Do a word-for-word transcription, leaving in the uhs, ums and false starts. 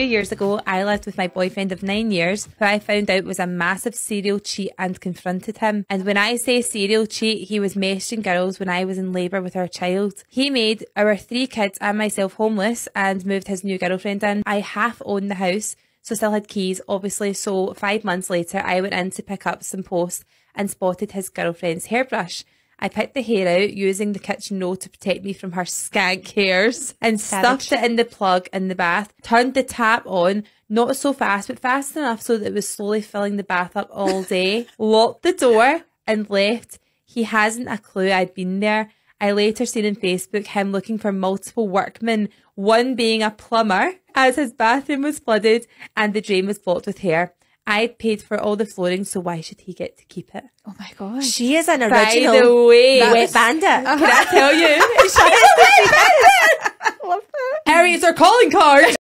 few years ago, I lived with my boyfriend of nine years, who I found out was a massive serial cheat and confronted him. And when I say serial cheat, he was messaging girls when I was in labour with our child. He made our three kids and myself homeless and moved his new girlfriend in. I half owned the house, so still had keys, obviously, so five months later, I went in to pick up some post and spotted his girlfriend's hairbrush. I picked the hair out using the kitchen roll to protect me from her skank hairs and stuffed it in the plug in the bath, turned the tap on, not so fast but fast enough so that it was slowly filling the bath up all day, locked the door and left. He hasn't a clue I'd been there. I later seen on Facebook him looking for multiple workmen, one being a plumber, as his bathroom was flooded and the drain was blocked with hair. I paid for all the flooring, so why should he get to keep it? Oh my God. She is an original By the way, wet was... bandit. Uh -huh. Can I tell you? She is the wet bandit. I love that. Aries are calling cards.